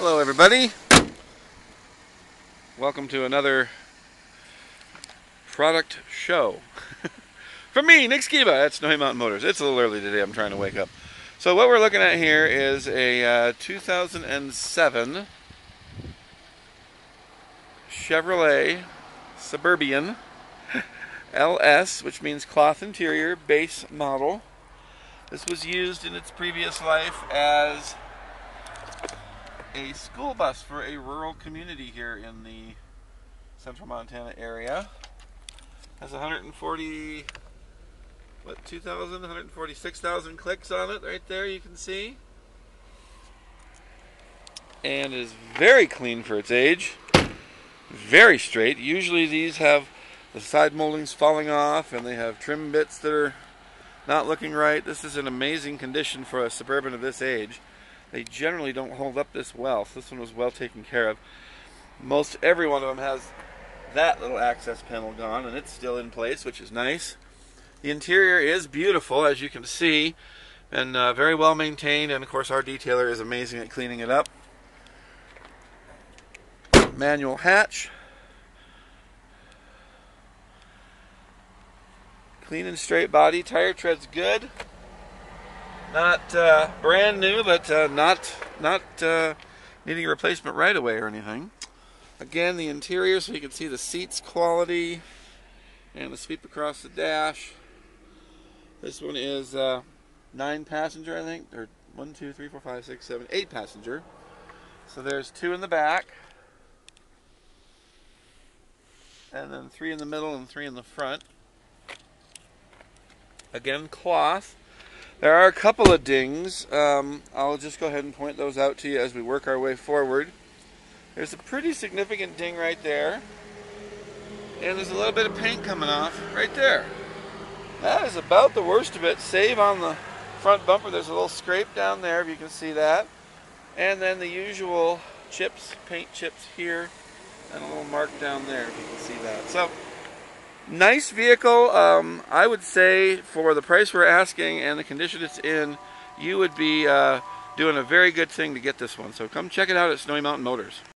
Hello everybody, welcome to another product show from me, Nick Skiba at Snowy Mountain Motors. It's a little early today, I'm trying to wake up. So what we're looking at here is a 2007 Chevrolet Suburban LS, which means cloth interior, base model. This was used in its previous life as a school bus for a rural community here in the central Montana area. Has 146,000 clicks on it right there, you can see. And is very clean for its age. Very straight. Usually these have the side moldings falling off and they have trim bits that are not looking right. This is an amazing condition for a Suburban of this age. They generally don't hold up this well, so this one was well taken care of. Most every one of them has that little access panel gone, and it's still in place, which is nice. The interior is beautiful, as you can see, and very well maintained, and of course our detailer is amazing at cleaning it up. Manual hatch. Clean and straight body. Tire tread's good. Not brand new, but not needing a replacement right away or anything. Again, the interior, so you can see the seats quality and the sweep across the dash. This one is 9-passenger, I think, or 8 passenger. So there's 2 in the back, and then 3 in the middle and 3 in the front. Again, cloth. There are a couple of dings. I'll just go ahead and point those out to you as we work our way forward. There's a pretty significant ding right there. And there's a little bit of paint coming off right there. That is about the worst of it, save on the front bumper. There's a little scrape down there, if you can see that. And then the usual chips, paint chips here, and a little mark down there, if you can see that. So, nice vehicle. I would say for the price we're asking and the condition it's in, you would be doing a very good thing to get this one. So come check it out at Snowy Mountain Motors.